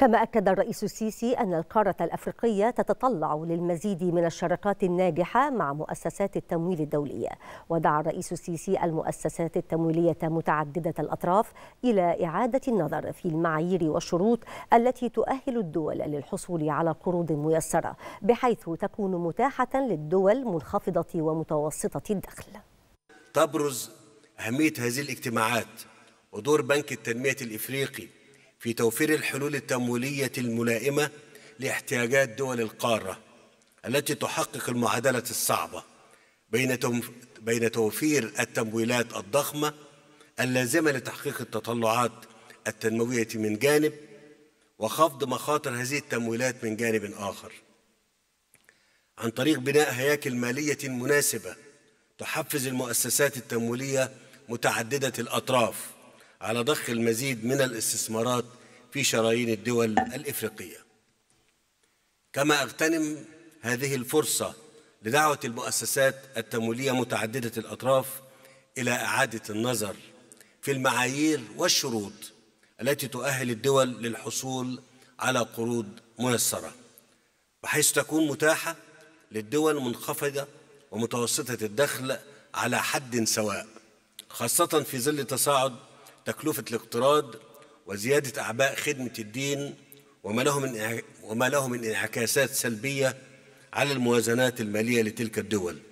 كما أكد الرئيس السيسي أن القارة الأفريقية تتطلع للمزيد من الشراكات الناجحة مع مؤسسات التمويل الدولية. ودعا الرئيس السيسي المؤسسات التمويلية متعددة الأطراف إلى إعادة النظر في المعايير والشروط التي تؤهل الدول للحصول على قروض ميسرة، بحيث تكون متاحة للدول منخفضة ومتوسطة الدخل. تبرز أهمية هذه الاجتماعات ودور بنك التنمية الأفريقي في توفير الحلول التمويلية الملائمة لاحتياجات دول القارة التي تحقق المعادلة الصعبة بين توفير التمويلات الضخمة اللازمة لتحقيق التطلعات التنموية من جانب، وخفض مخاطر هذه التمويلات من جانب آخر، عن طريق بناء هياكل مالية مناسبة تحفز المؤسسات التمويلية متعددة الأطراف على ضخ المزيد من الاستثمارات في شرايين الدول الإفريقية. كما أغتنم هذه الفرصة لدعوة المؤسسات التمويلية متعددة الأطراف إلى إعادة النظر في المعايير والشروط التي تؤهل الدول للحصول على قروض ميسرة، بحيث تكون متاحة للدول منخفضة ومتوسطة الدخل على حد سواء، خاصة في ظل تصاعد تكلفة الاقتراض وزيادة أعباء خدمة الدين وما له من انعكاسات سلبية على الموازنات المالية لتلك الدول.